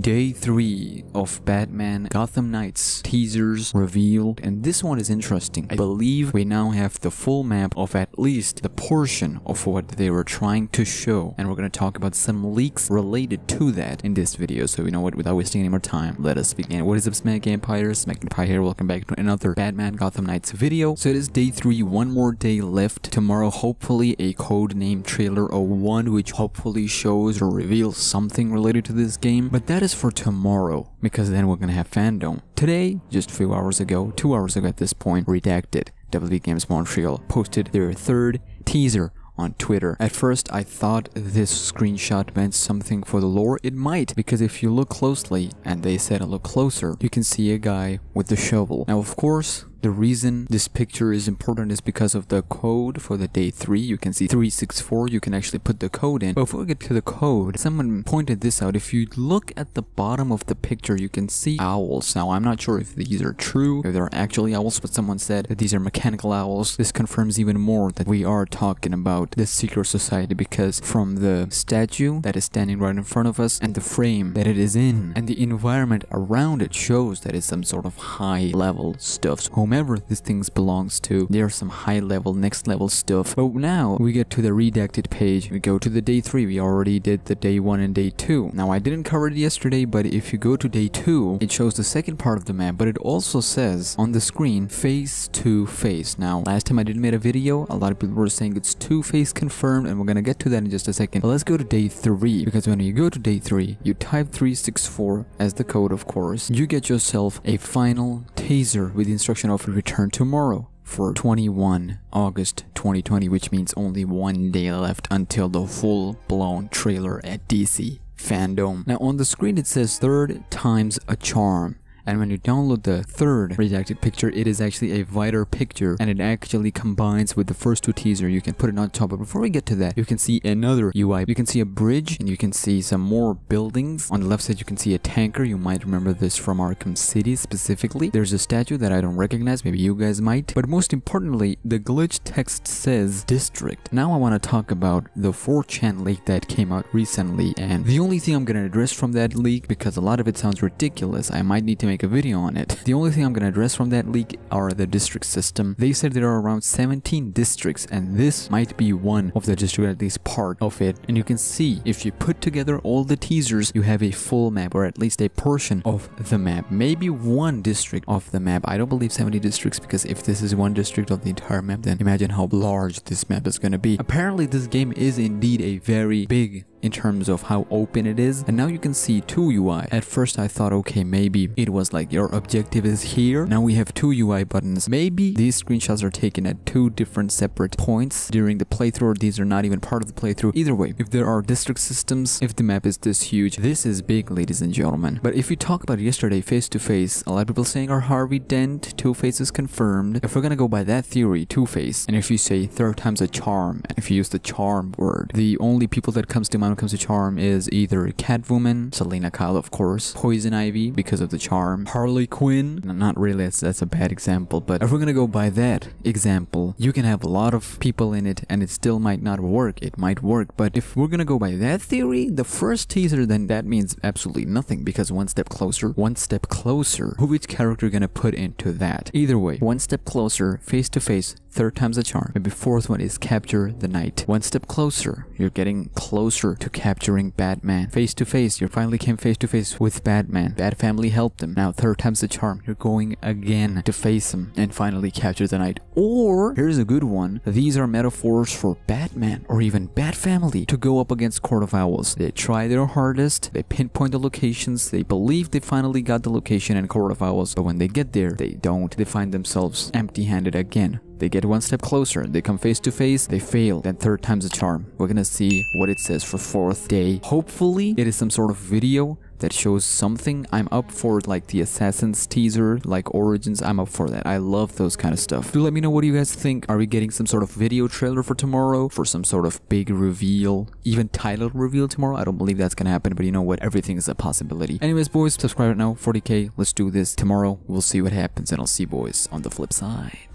Day 3 of Batman Gotham Knights teasers revealed, and this one is interesting. I believe we now have the full map of at least the portion of what they were trying to show, and we're going to talk about some leaks related to that in this video. So you know what, without wasting any more time, let us begin. What is up, Smack Empire? Smack Empire here, welcome back to another Batman Gotham Knights video. So it is day 3, one more day left. Tomorrow, hopefully, a codename trailer 01, which hopefully shows or reveals something related to this game, but that is for tomorrow, because then we're gonna have Fandome. Today, just a few hours ago, 2 hours ago at this point, Redacted, WB Games Montreal, posted their third teaser on Twitter. At first, I thought this screenshot meant something for the lore. It might, because if you look closely, and they said a look closer, you can see a guy with the shovel. Now, of course, the reason this picture is important is because of the code for the day 3. You can see 364, you can actually put the code in. But before we get to the code, someone pointed this out. If you look at the bottom of the picture, you can see owls. Now, I'm not sure if these are true, if they're actually owls, but someone said that these are mechanical owls. This confirms even more that we are talking about the secret society, because from the statue that is standing right in front of us and the frame that it is in and the environment around it shows that it's some sort of high-level stuff. So whomever this thing belongs to, there are some high level, next level stuff. But now we get to the redacted page. We go to the day 3. We already did the day 1 and day 2. Now, I didn't cover it yesterday, but if you go to day 2, it shows the second part of the map, but it also says on the screen face to face. Now, last time I did make a video, a lot of people were saying it's Two-Face confirmed, and we're gonna get to that in just a second. But let's go to day 3, because when you go to day 3, you type 364 as the code, of course. You get yourself a final teaser with the instruction of return tomorrow for 21 August 2020, which means only one day left until the full-blown trailer at DC Fandome. Now, on the screen it says third time's a charm. And when you download the third redacted picture, it is actually a wider picture, and it actually combines with the first two teaser. You can put it on top, but before we get to that, you can see another UI. You can see a bridge, and you can see some more buildings. On the left side, you can see a tanker. You might remember this from Arkham City specifically. There's a statue that I don't recognize. Maybe you guys might. But most importantly, the glitch text says district. Now I want to talk about the 4chan leak that came out recently, and the only thing I'm going to address from that leak, because a lot of it sounds ridiculous, I might need to make a video on it. The only thing I'm gonna address from that leak are the district system. They said there are around 17 districts, and this might be one of the districts, at least part of it. And you can see, if you put together all the teasers, you have a full map, or at least a portion of the map. Maybe one district of the map. I don't believe 70 districts, because if this is one district of the entire map, then imagine how large this map is gonna be. Apparently, this game is indeed a very big in terms of how open it is. And now you can see two UI. At first I thought, okay, maybe it was like your objective is here. Now we have two UI buttons. Maybe these screenshots are taken at two different separate points during the playthrough. These are not even part of the playthrough. Either way, if there are district systems, if the map is this huge, this is big, ladies and gentlemen. But if we talk about yesterday, face to face, a lot of people saying are Harvey Dent, Two-Face is confirmed. If we're gonna go by that theory, Two-Face, and if you say third time's a charm, and if you use the charm word, the only people that comes to mind when it comes to charm is either Catwoman, Selena Kyle, of course, Poison Ivy because of the charm, Harley Quinn. No, not really, that's a bad example, but if we're gonna go by that example, you can have a lot of people in it and it still might not work. It might work, but if we're gonna go by that theory, the first teaser, then that means absolutely nothing, because one step closer, who which character gonna put into that? Either way, one step closer, face to face, third time's a charm. Maybe fourth one is capture the night. One step closer, you're getting closer to capturing Batman. Face to face, you finally came face to face with Batman. Bat family helped him. Now third time's the charm, you're going again to face him and finally capture the night. Or, here's a good one, these are metaphors for Batman or even Bat family to go up against Court of Owls. They try their hardest, they pinpoint the locations, they believe they finally got the location in Court of Owls, but when they get there, they don't. They find themselves empty-handed again. They get one step closer, they come face to face, they fail, then third time's a charm. We're gonna see what it says for fourth day. Hopefully, it is some sort of video that shows something. I'm up for it, like the Assassin's teaser, like Origins. I'm up for that. I love those kind of stuff. Do let me know what you guys think. Are we getting some sort of video trailer for tomorrow, for some sort of big reveal, even title reveal tomorrow? I don't believe that's gonna happen, but you know what? Everything is a possibility. Anyways, boys, subscribe right now, 40K. Let's do this. Tomorrow, we'll see what happens, and I'll see you boys on the flip side.